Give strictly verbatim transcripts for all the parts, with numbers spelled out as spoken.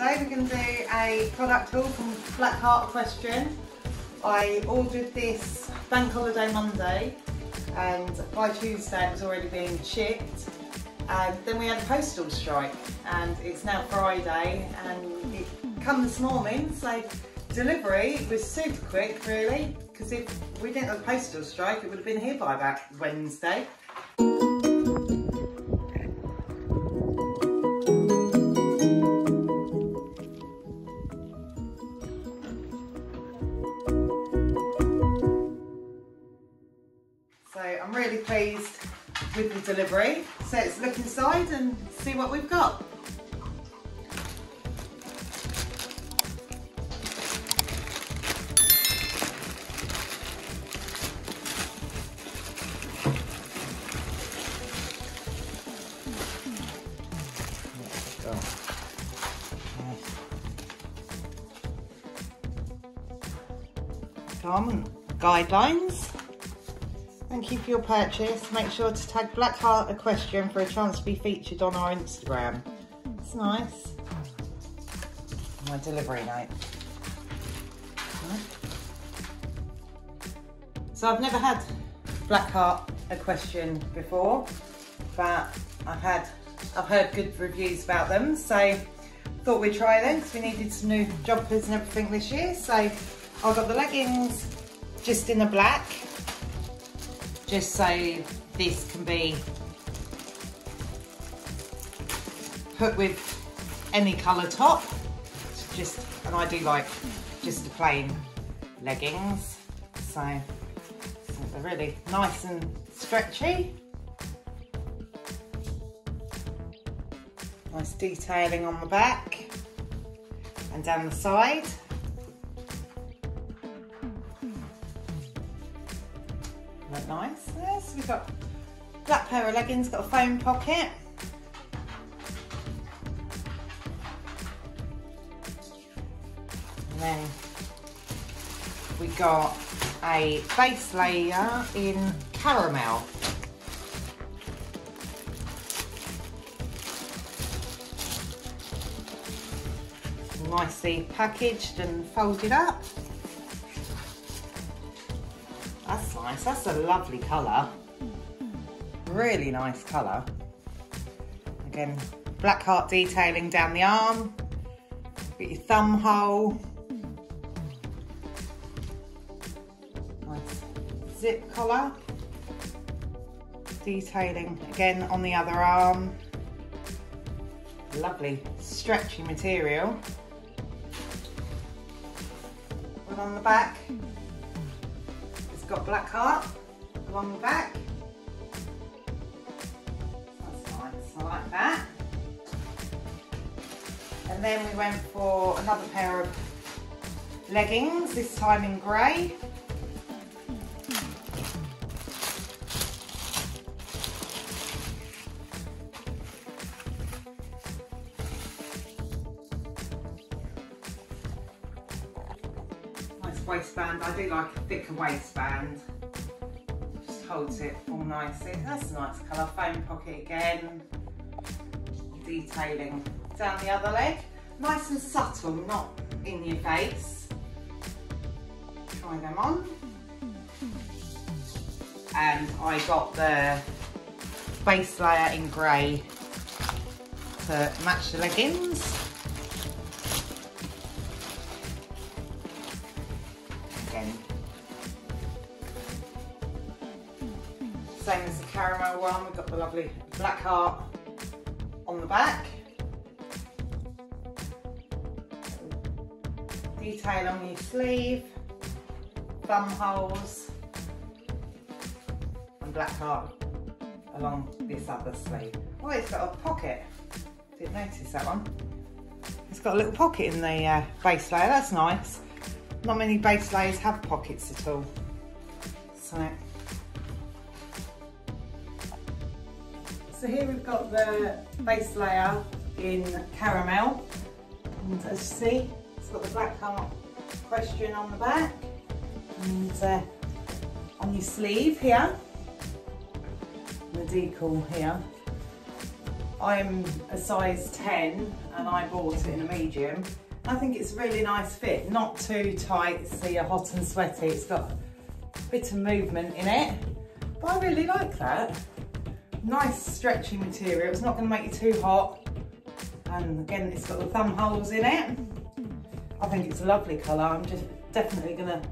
Today we're going to do a product haul from Black Heart Equestrian. I ordered this Bank Holiday Monday and by Tuesday it was already being shipped. And then we had a postal strike and it's now Friday and it come this morning, so delivery was super quick really, because if we didn't have a postal strike it would have been here by about Wednesday. So I'm really pleased with the delivery. So let's look inside and see what we've got. Garment guidelines. Thank you for your purchase. Make sure to tag Black Heart Equestrian for a chance to be featured on our Instagram. It's nice. My delivery note. So I've never had Black Heart Equestrian before, but I've had I've heard good reviews about them, so thought we'd try them because we needed some new jumpers and everything this year. So I've got the leggings just in the black, just so this can be put with any colour top. It's just, and I do like just the plain leggings, so, so they're really nice and stretchy. Nice detailing on the back and down the side. Look nice. Yes, we've got a black pair of leggings, got a foam pocket. And then we got a base layer in caramel. Nicely packaged and folded up. That's nice, that's a lovely colour. Really nice colour. Again, Black Heart detailing down the arm. Got your thumb hole. Nice zip collar. Detailing again on the other arm. Lovely stretchy material. One on the back. Got Black Heart along the back. That's nice, I like that. And then we went for another pair of leggings, this time in grey. Waistband, I do like a thicker waistband, just holds it all nicely. That's a nice colour, foam pocket again, detailing down the other leg, nice and subtle, not in your face. Try them on. And I got the base layer in grey to match the leggings. Same as the caramel one, we've got the lovely Black Heart on the back. Detail on your sleeve, thumb holes, and Black Heart along this other sleeve. Oh, it's got a pocket. Didn't notice that one. It's got a little pocket in the uh, base layer, that's nice. Not many base layers have pockets at all. So, so here we've got the base layer in caramel. And as you see, it's got the Black Heart Equestrian on the back. And uh, on your sleeve here, the decal here. I'm a size ten and I bought it in a medium. I think it's a really nice fit, not too tight so you're hot and sweaty. It's got a bit of movement in it, but I really like that. Nice stretchy material, it's not going to make you too hot, and again it's got the thumb holes in it. I think it's a lovely colour. I'm just definitely going to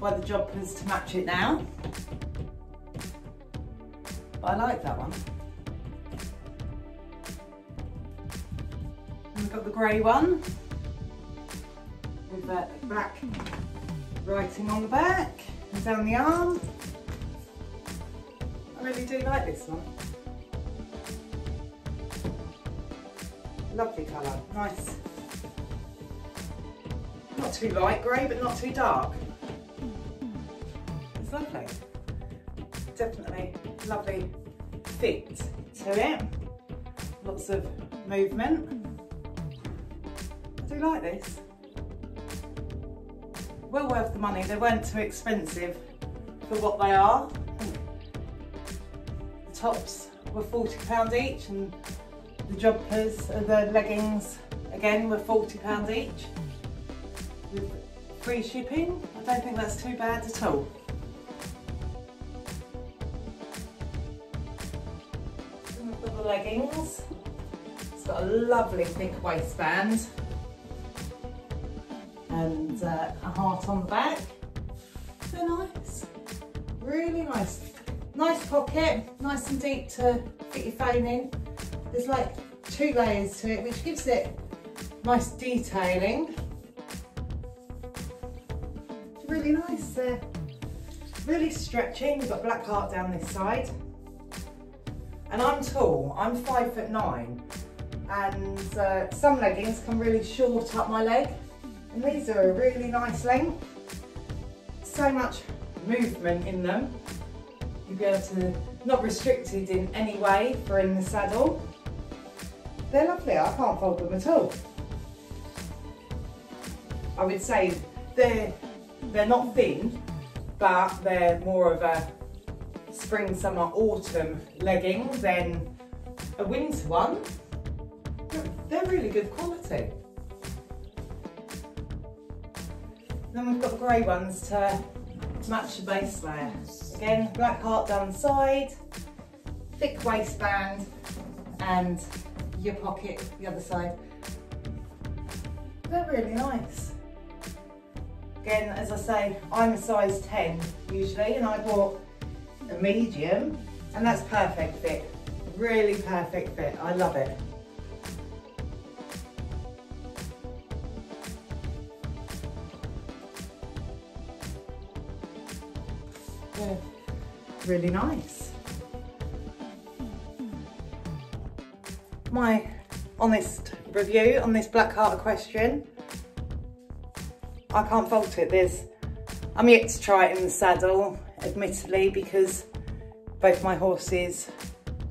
buy the jobbers to match it now, but I like that one. And we've got the grey one with the black writing on the back and down the arm. I really do like this one. Lovely colour, nice. Not too light grey, but not too dark. It's lovely. Definitely lovely fit to it. Lots of movement. I do like this. Well worth the money. They weren't too expensive for what they are. The tops were forty pounds each, and the jumpers, the leggings again were forty pounds each. With free shipping, I don't think that's too bad at all. Some of the leggings. It's got a lovely thick waistband and uh, a heart on the back. They're nice, really nice. Nice pocket, nice and deep to fit your phone in. There's like two layers to it, which gives it nice detailing. Really nice there. Really stretching. We've got Black Heart down this side. And I'm tall, I'm five foot nine. And uh, some leggings come really short up my leg. And these are a really nice length. So much movement in them. You'll be able to, not restricted in any way for in the saddle. They're lovely, I can't fold them at all. I would say they're They're not thin, but they're more of a spring, summer, autumn legging than a winter one. They're really good quality. Then we've got the grey ones to match the base layer. Again, Black Heart down the side, thick waistband, and your pocket the other side. They're really nice. Again, as I say, I'm a size ten usually, and I bought a medium, and that's perfect fit. Really perfect fit, I love it. Yeah, really nice. My honest review on this Black Heart Equestrian. I can't fault it. There's, I'm yet to try it in the saddle, admittedly, because both my horses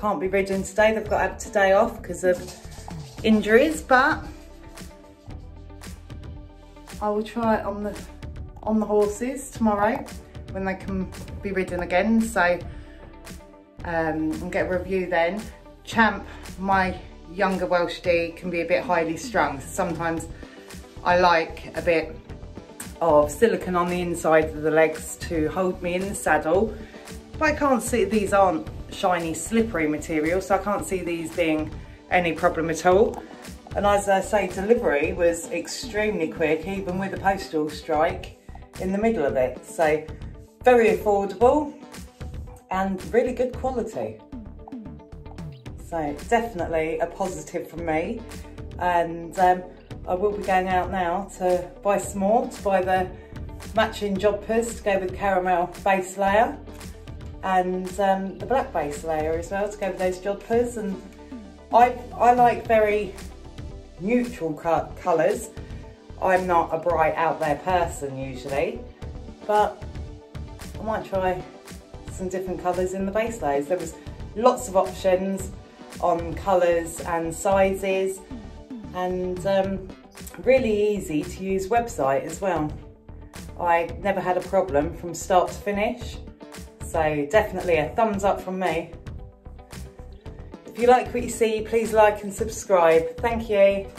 can't be ridden today. They've got to have today off because of injuries, but I will try it on the on the horses tomorrow when they can be ridden again. So um, and get a review then. Champ, my younger Welsh D, can be a bit highly strung. So sometimes I like a bit of silicone on the inside of the legs to hold me in the saddle, but I can't see, these aren't shiny slippery material, so I can't see these being any problem at all. And as I say, delivery was extremely quick, even with a postal strike in the middle of it, so very affordable and really good quality. So definitely a positive from me. And um, I will be going out now to buy some more, to buy the matching jobbers to go with the caramel base layer and um, the black base layer as well to go with those jobbers. And I, I like very neutral co colours. I'm not a bright out there person usually, but I might try some different colours in the base layers. There was lots of options on colours and sizes, and um, really easy to use website as well. I never had a problem from start to finish, so definitely a thumbs up from me. If you like what you see, please like and subscribe. Thank you.